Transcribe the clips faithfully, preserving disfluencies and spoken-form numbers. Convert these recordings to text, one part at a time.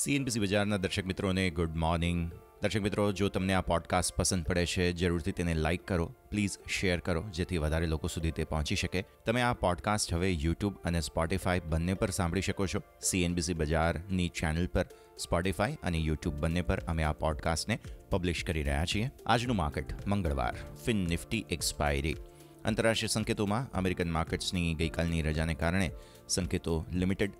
C N B C બજારના દર્શક મિત્રોને ગુડ મોર્નિંગ। દર્શક મિત્રો, જો તમને આ પોડકાસ્ટ પસંદ પડે છે જરૂરથી તેને લાઇક કરો, પ્લીઝ શેર કરો જેથી વધારે લોકો સુધી તે પહોંચી શકે। તમે આ પોડકાસ્ટ હવે યુટ્યુબ અને સ્પોટિફાય બંને પર સાંભળી શકો છો। सी एन बी सी બજારની ચેનલ પર સ્પોટિફાય અને યુટ્યુબ બંને પર અમે આ પોડકાસ્ટને પબ્લિશ કરી રહ્યા છીએ। આજનું માર્કેટ મંગળવાર, ફિન નિફ્ટી એક્સપાયરી। આંતરરાષ્ટ્રીય સંકેતોમાં અમેરિકન માર્કેટ્સની ગઈકાલની રજાને કારણે સંકેતો લિમિટેડ,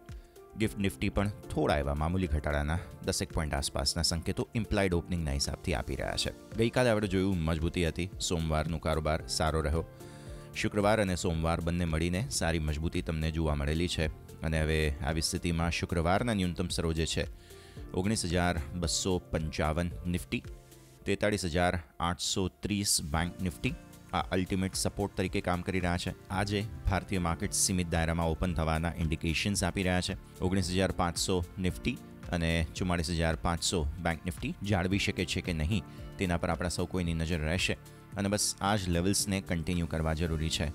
गिफ्ट निफ्टी पर थोड़ा एवं मामूली घटाड़ा दसेक पॉइंट आसपास संकेतों इम्प्लाइड ओपनिंग हिसाब से आप रहा है। गई काले आप जो मजबूती थी, सोमवार कारोबार सारो रो, शुक्रवार और सोमवार बने मिली सारी मजबूती तमने जुवा मेली है। हमें आ स्थिति में शुक्रवार न्यूनतम सरोजे है ओगनीस हज़ार बसो पंचावन निफ्टी, तेतालीस हज़ार आठ सौ तीस बैंक निफ्टी आ अल्टिमेट सपोर्ट तरीके काम कर रहा है। आज भारतीय मार्केट सीमित दायरा में ओपन थवाना इंडिकेशन्स आपी रहा है। ओगनीस हज़ार पांच सौ निफ्टी और चुम्मालीस हज़ार पांच सौ बैंक निफ्टी जाळवी शके छे के नहीं तेना पर आपणा सौ कोईनी नजर रहेशे अने बस आज लेवल्स ने कंटीन्यू करवा जरूरी है।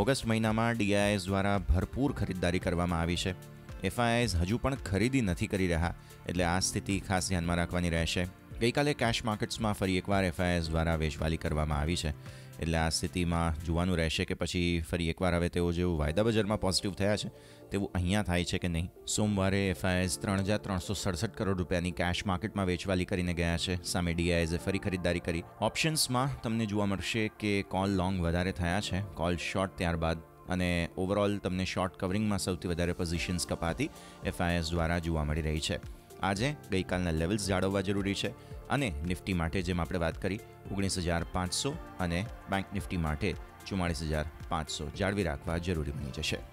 ऑगस्ट महीना में डी आई आईस द्वारा भरपूर खरीदारी करवामां आवी छे। एफ आई आईस हजू पण खरीदी नथी करी रहा एटले आ स्थिति खास ध्यान में राखवानी रहेशे। गई काले कैश मार्केट्स में फरी एक बार एफ आई आईस द्वारा वेचवाली करवामां आवी छे एटले आ स्थिति में जुवानुं रहेशे के पछी फरी एक बार हवे तेओ जेवुं वायदा बजार में पॉजिटिव थया छे तेवुं अहींया थाय छे के नहीं। सोमवारे एफ आई आईस त्रण हज़ार त्रण सौ सड़सठ करोड़ रूपियानी कैश मार्केट में वेचवाली करीने गया छे। सामे डी आई आईस फरी खरीदारी करी। ऑप्शन्स में तमने जोवा मळशे के कॉल लॉन्ग वधारे थया छे, कॉल शॉर्ट त्यारबाद અને ઓવરઓલ તમને શોર્ટ કવરિંગમાં સૌથી વધારે પોઝિશન્સ કપાતી એફ आई आईस દ્વારા જોવા મળી રહી છે। આજે ગઈકાલના લેવલ્સ જાળવવા જરૂરી છે અને નિફ્ટી માટે જેમ આપણે વાત કરી ઓગણીસ હજાર પાંચસો અને બેંક નિફ્ટી માટે ચુમ્માળીસ હજાર પાંચસો જાળવી રાખવા જરૂરી બની જશે।